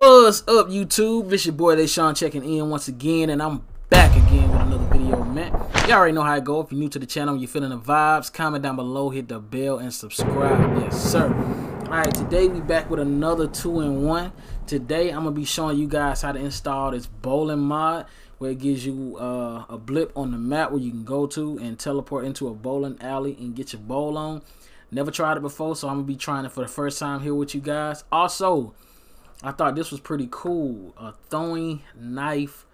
What's up, YouTube? It's your boy Deshon checking in once again, and I'm back again with another video, man. Y'all already know how it go. If you're new to the channel, you're feeling the vibes, comment down below, hit the bell, and subscribe. Yes, sir. Alright, today we back with another 2-in-1. Today I'm going to be showing you guys how to install this bowling mod, where it gives you a blip on the map where you can go to and teleport into a bowling alley and get your bowl on. Never tried it before, so I'm going to be trying it for the first time here with you guys. Also, I thought this was pretty cool. A throwing knife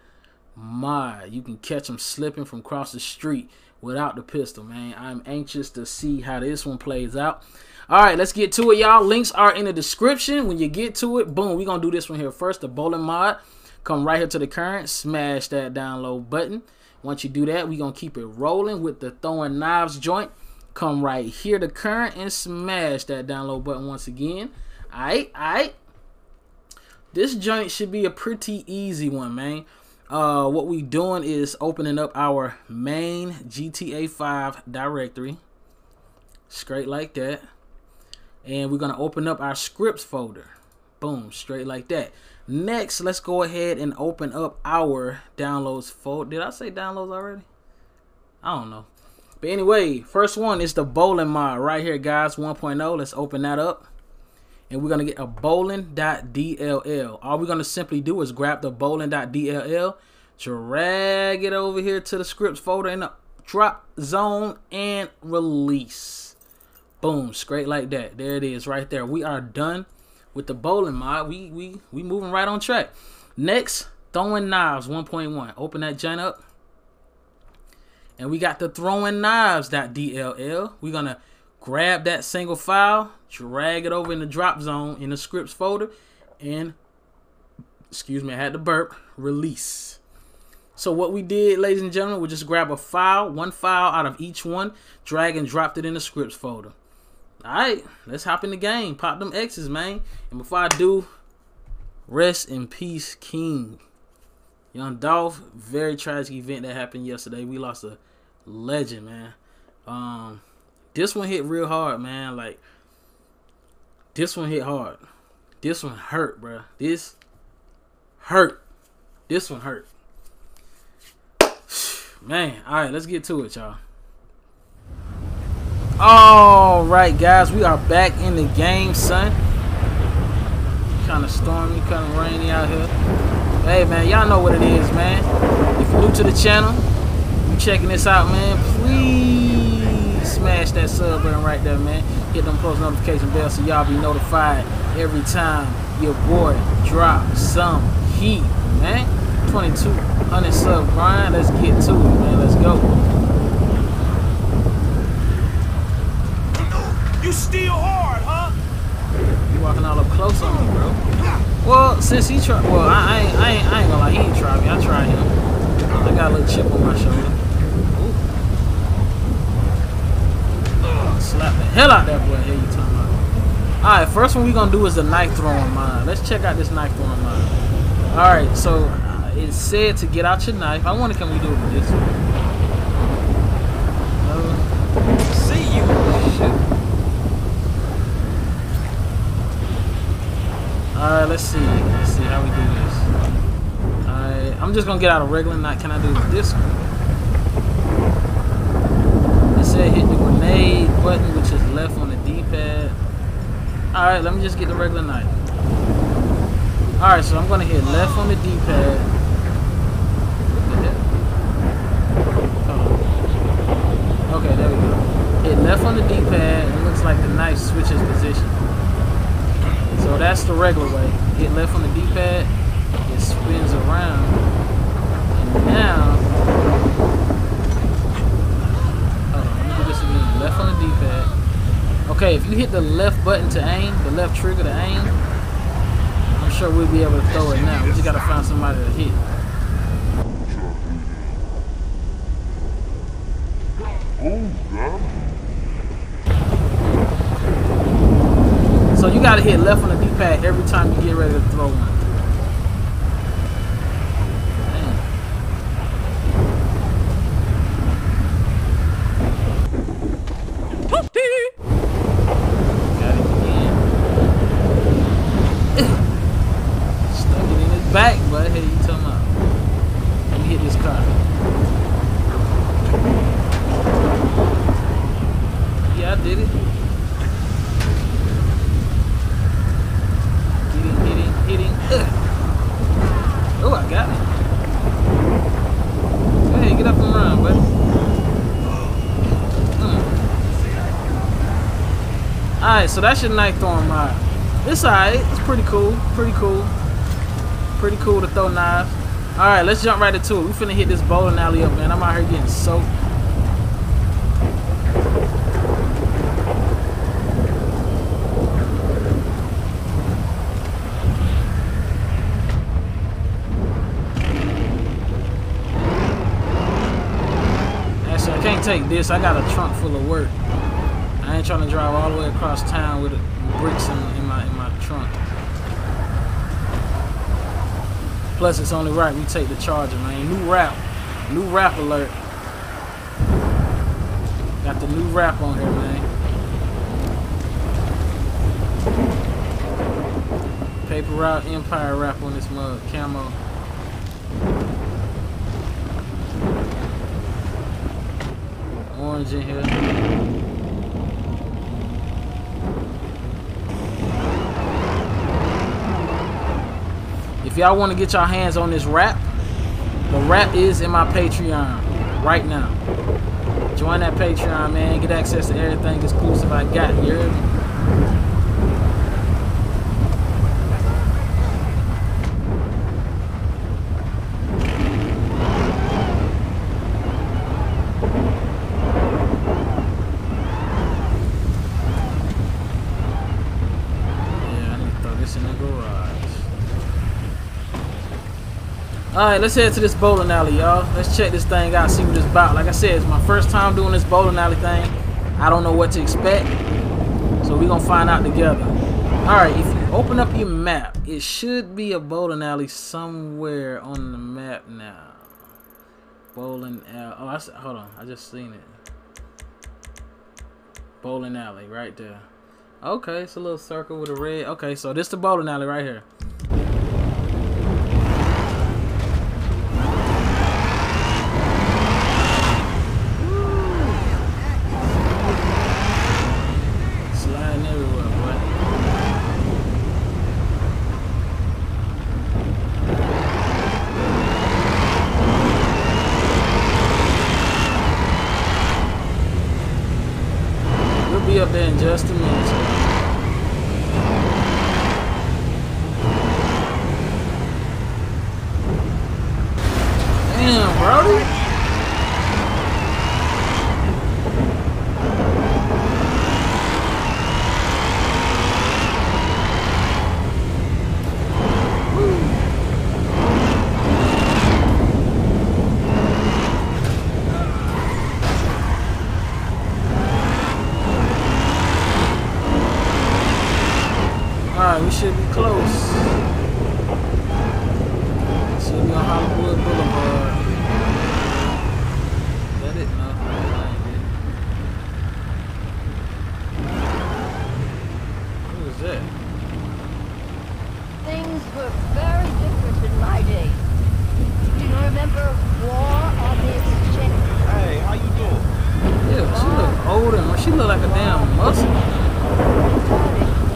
mod. You can catch them slipping from across the street without the pistol, man. I'm anxious to see how this one plays out. All right, let's get to it, y'all. Links are in the description. When you get to it, boom, we're going to do this one here first, the bowling mod. Come right here to the current. Smash that download button. Once you do that, we're going to keep it rolling with the throwing knives joint. Come right here to current and smash that download button once again. All right, all right. This joint should be a pretty easy one, man. What we doing is opening up our main GTA 5 directory. Straight like that. And we're going to open up our scripts folder. Boom, straight like that. Next, let's go ahead and open up our downloads folder. Did I say downloads already? I don't know. But anyway, first one is the bowling mod right here, guys. 1.0. Let's open that up. And we're going to get a Bowling.DLL. All we're going to simply do is grab the Bowling.DLL, drag it over here to the scripts folder in the drop zone, and release. Boom, straight like that. There it is right there. We are done with the bowling mod. We moving right on track. Next, throwing knives 1.1. Open that joint up. And we got the ThrowingKnives.DLL. We're going to grab that single file, drag it over in the drop zone in the scripts folder, and, excuse me, I had to burp, release. So what we did, ladies and gentlemen, we just grab a file, one file out of each one, drag and dropped it in the scripts folder. All right, let's hop in the game. Pop them X's, man. And before I do, rest in peace, King. Young Dolph, very tragic event that happened yesterday. We lost a legend, man. This one hit real hard, man. Like, this one hit hard. This one hurt, bro. This hurt. This one hurt. Man, all right, let's get to it, y'all. All right, guys, we are back in the game, son. Kind of stormy, kind of rainy out here. Hey, man, y'all know what it is, man. If you're new to the channel, you checking this out, man, please smash that sub button right there, man. Hit them post notification bell so y'all be notified every time your boy drop some heat, man. 2200 sub grind. Let's get to it, man. Let's go. You steal hard, huh? You walking all up close on me, bro. Well, since he tried, well, I ain't gonna lie, he ain't tried me. I tried him. I got a little chip on my shoulder. Slap the hell out that boy. Hey, you talking about? Alright, first one we're gonna do is the knife throwing mod. Let's check out this knife throwing mod. Alright, so it said to get out your knife. I wonder can we do it with this one? See you. Shit. Alright, let's see. Let's see how we do this. Alright, I'm just gonna get out a regular knife. Can I do it with this one? It said hit the grenade button, which is left on the D-pad. Alright, let me just get the regular knife. Alright, so I'm gonna hit left on the D-pad. What the hell? Oh. Okay, there we go. Hit left on the D-pad. It looks like the knife switches position. So that's the regular way. Hit left on the D-pad. It spins around. And now left on the D-pad. Okay, if you hit the left button to aim, the left trigger to aim, I'm sure we'll be able to throw it now. We just gotta find somebody to hit. So you gotta hit left on the D-pad every time you get ready to throw one. time. Yeah, I did it. Hitting. Ugh. Oh, I got it. Go ahead, get up and run, buddy. Alright, so that's your night throwing rod. It's alright. It's pretty cool. Pretty cool to throw knives. Alright, let's jump right into it. We finna hit this bowling alley up, man. I'm out here getting soaked. Actually, I can't take this. I got a trunk full of work. I ain't trying to drive all the way across town with bricks in my trunk. Plus, it's only right we take the Charger, man. New rap alert. Got the new rap on here, man. Paper Route Empire rap on this mug, camo. Orange in here. If y'all want to get your hands on this wrap, the wrap is in my Patreon right now. Join that Patreon, man. Get access to everything exclusive I got. You heard me? Yeah, I need to throw this in the garage. Alright, let's head to this bowling alley, y'all. Let's check this thing out, see what it's about. Like I said, it's my first time doing this bowling alley thing. I don't know what to expect, so we're going to find out together. Alright, if you open up your map, it should be a bowling alley somewhere on the map now. Bowling alley. Oh, hold on. I just seen it. Bowling alley right there. Okay, it's a little circle with a red. Okay, so this is the bowling alley right here. Up there in just a minute. Damn, Brody. We should be close. Should be on Hollywood Boulevard. Is that it? No, that ain't it. What was that? Things were very different in my day. Do you remember War on the Exchange? Hey, how you doing? Yeah, she look older. Man. She look like a damn muscle.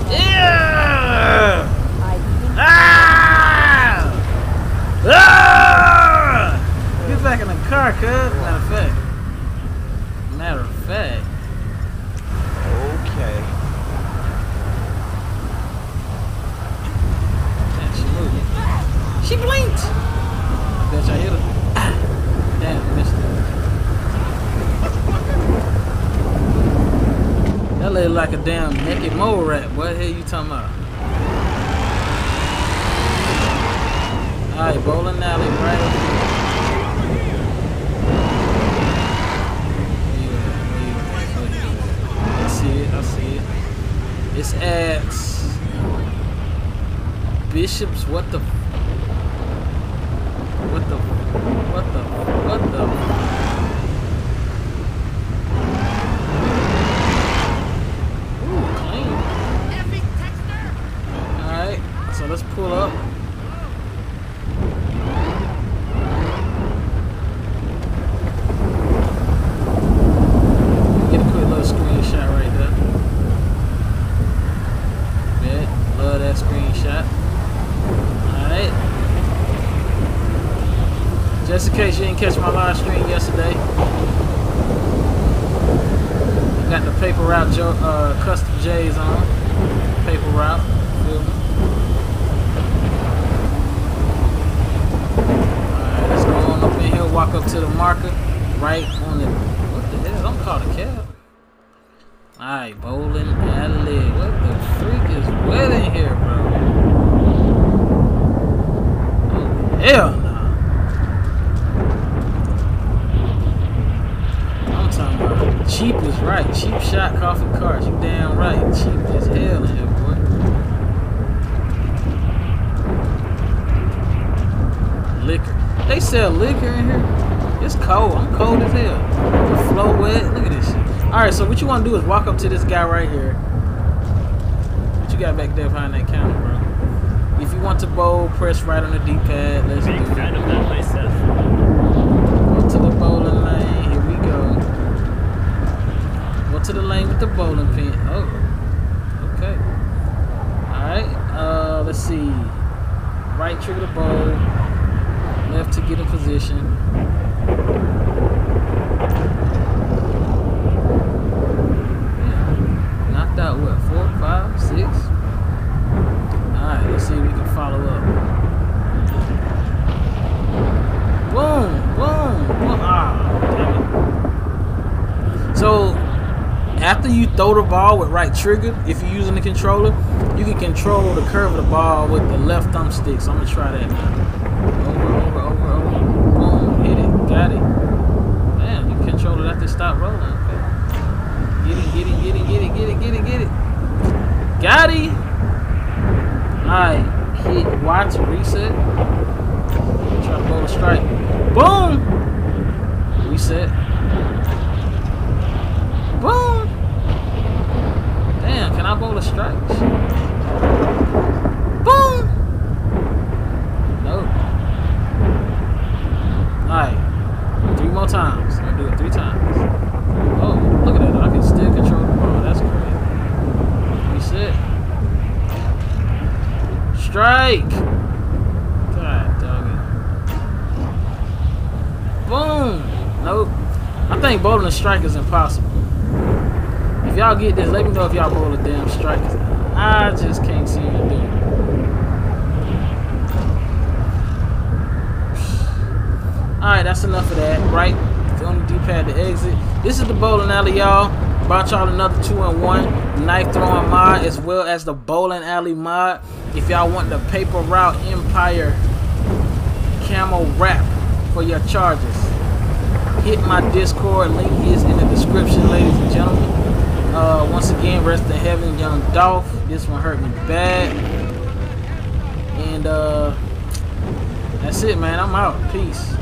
Yeah! Ah! Ah! Get back in the car, cuz. Matter of fact. Okay. Damn, she moved. She blinked! I bet y'all hit her. Ah! Damn, missed her. That lady like a damn naked mole rat. What the hell you talking about? Alright, bowling alley right up here. I see it. It's at Bishop's. What the Let's pull up. catch my live stream yesterday. Got the Paper Route custom J's on. Paper Route. Feel me? Alright, let's go on up in here. Walk up to the marker. Right on the... What the hell? Don't call the cab. Alright, bowling alley. What the freak is wet in here, bro? Oh, hell no. I'm talking about cheap is right. Cheap shot, coffee cars. You damn right. Cheap as hell in here, boy. Liquor. They sell liquor in here? It's cold. I'm cold as hell. The flow wet. Look at this shit. Alright, so what you want to do is walk up to this guy right here. What you got back there behind that counter, bro? If you want to bowl, press right on the D-pad. Let's do it. Kind of that myself. Go to the bowling lane. Here we go. Go to the lane with the bowling pin. Oh. Okay. Alright. Let's see. Right trigger to bowl. Left to get in position. Out what, 4, 5, 6? Alright, let's see if we can follow up. Boom, boom, boom. Ah, damn it. So after you throw the ball with right trigger, if you're using the controller, you can control the curve of the ball with the left thumb stick. So I'm gonna try that now. Over, over, over, over. Boom, hit it, got it. Damn, you control it after it stopped rolling. Get it, get it, get it, get it, get it, get it. Got it. Alright, hit Y to reset. Try to bowl a strike. Boom! Reset. Boom! Damn, can I bowl a strike? Boom! No. Alright, 3 more times. I'm gonna do it 3 times. Oh, look at that. I can still control the ball. That's crazy. Reset. Strike. God dog it. Boom. Nope. I think bowling a strike is impossible. If y'all get this, let me know if y'all bowl a damn strike. I just can't seem to do it. Alright, that's enough of that. Right on the D-pad to exit. This is the bowling alley, y'all. Brought y'all another 2-in-1 knife throwing mod as well as the bowling alley mod. If y'all want the Paper Route Empire camo wrap for your charges, hit my Discord. Link is in the description, ladies and gentlemen. Once again, rest in heaven, Young Dolph. This one hurt me bad. And that's it, man. I'm out. Peace.